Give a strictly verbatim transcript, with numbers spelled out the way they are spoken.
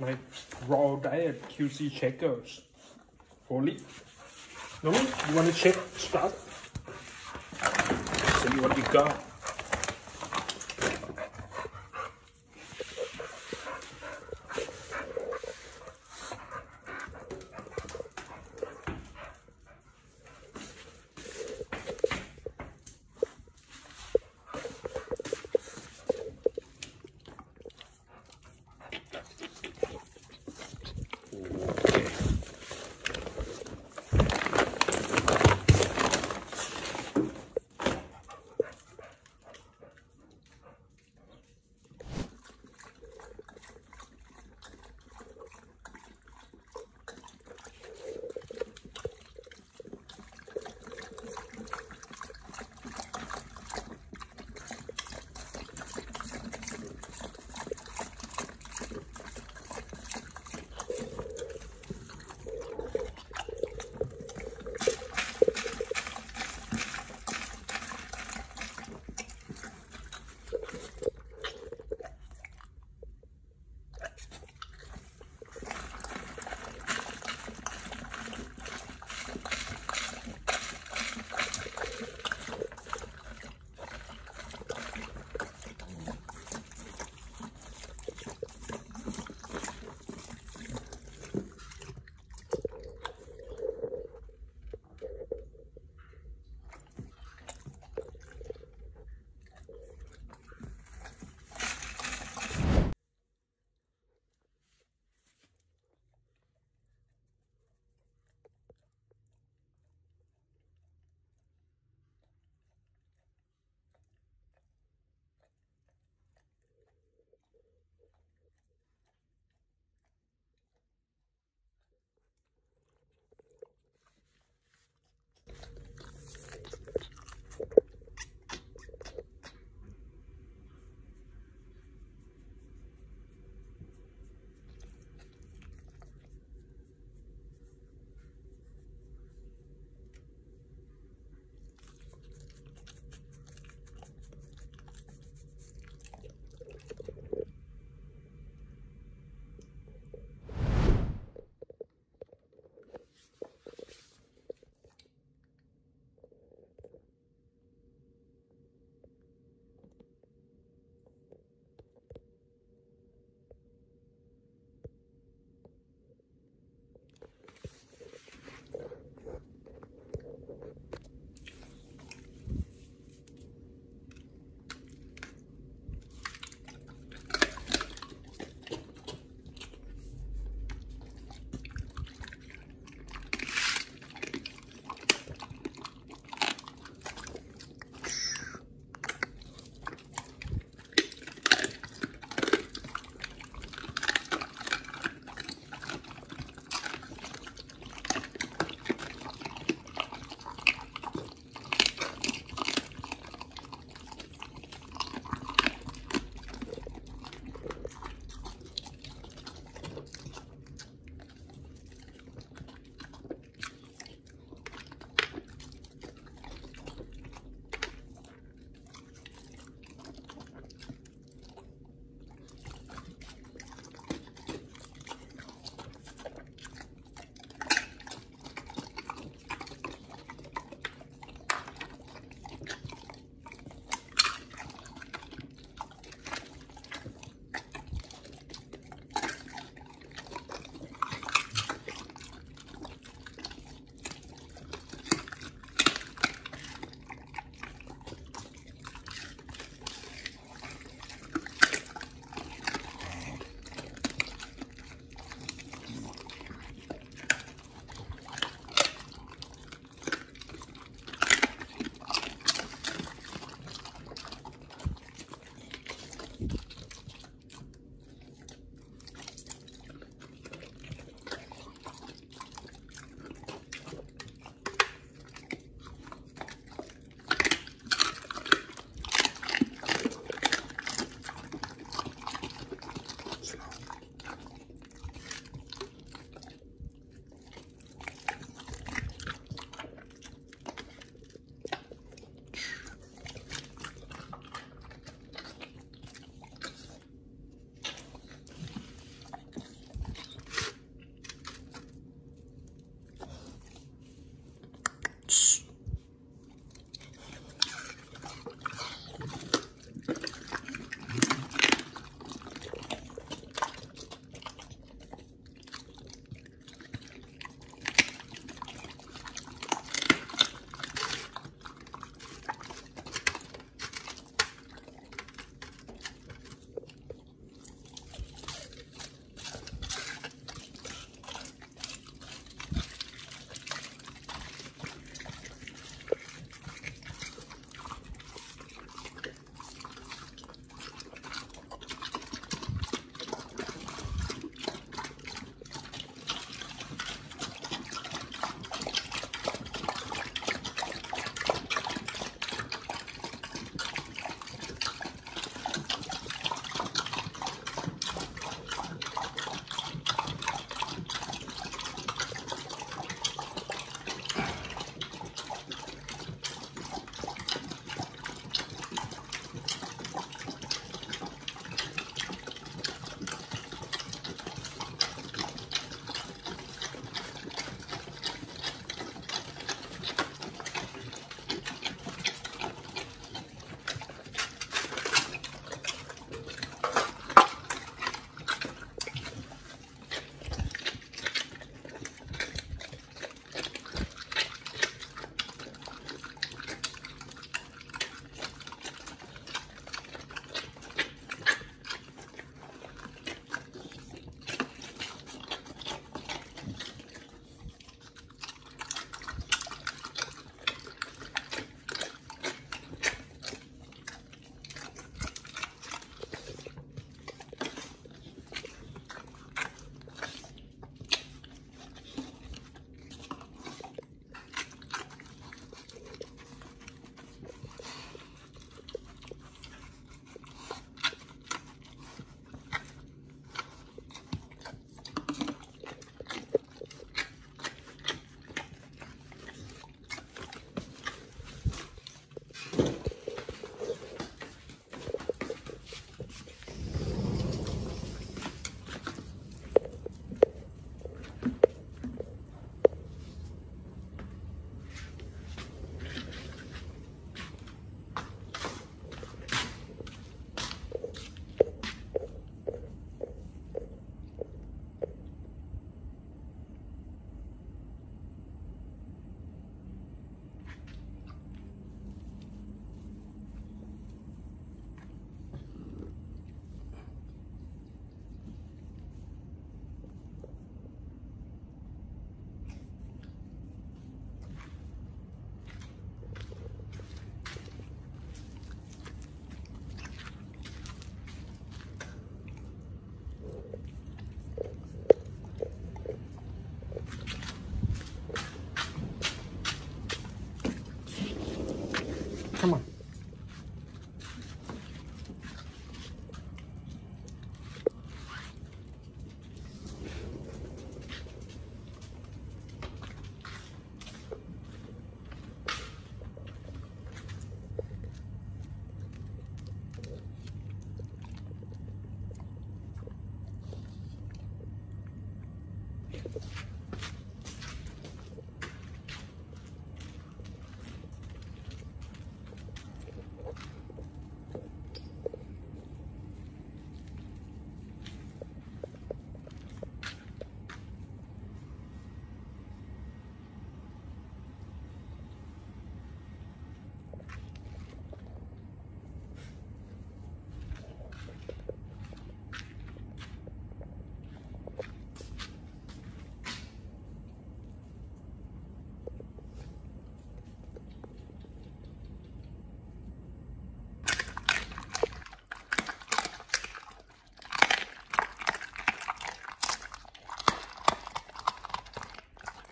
My raw diet Q C checkers. Holy. No, you want to check stuff? So you want to go.